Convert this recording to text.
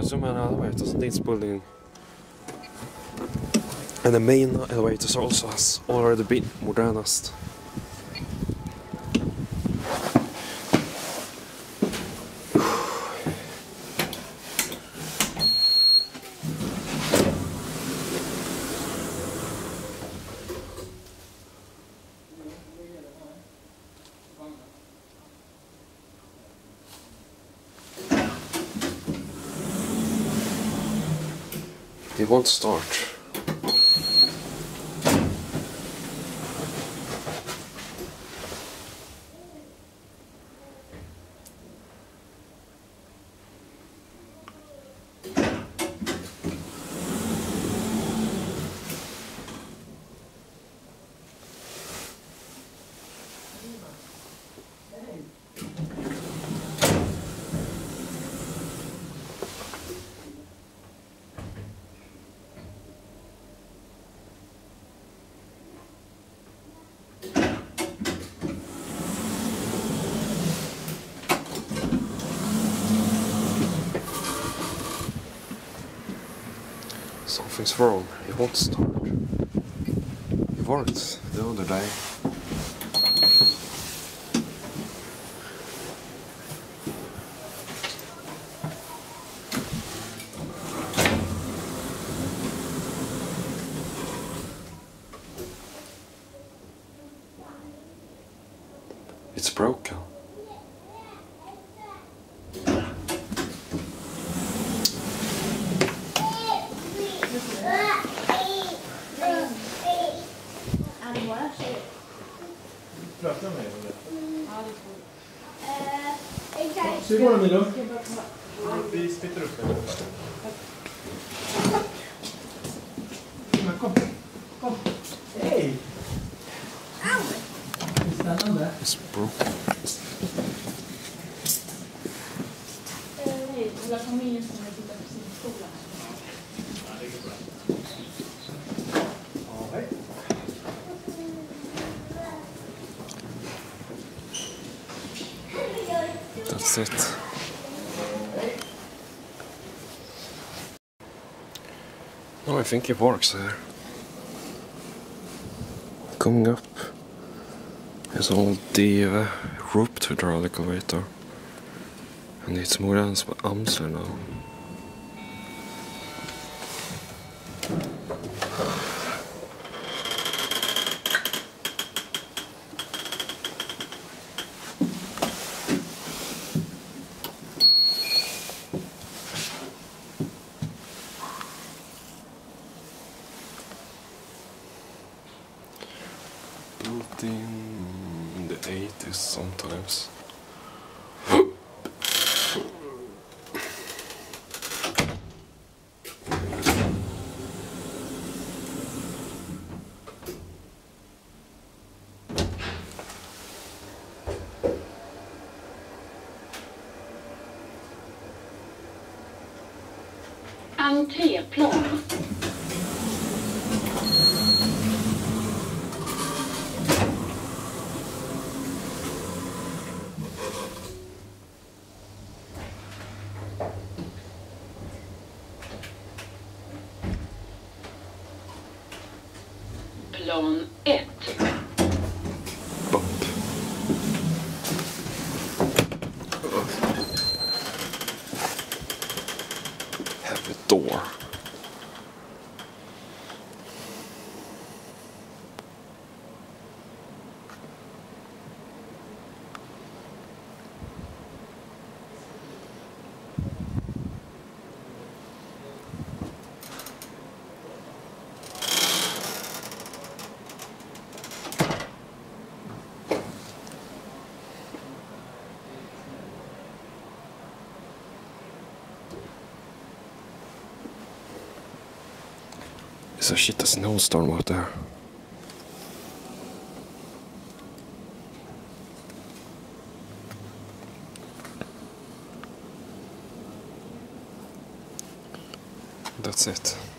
Zoom in elevators, this building and the main elevators also has already been modernized. They won't start. Something's wrong, it won't start. It worked the other day. It's broken. Hur går det nu då? Vi spittar upp den. Kom. Kom. Hej! Au! Det är spännande. Det är familjen som har tittat på sin skola. Ja, det går bra. It. No, I think it works there. Coming up is all DEVE rope hydraulic elevator, and it's more than Amsler now. Built in the 80s sometimes. Entréplan. Plan 1. Have a door. There's a shit, a snowstorm out there. That's it.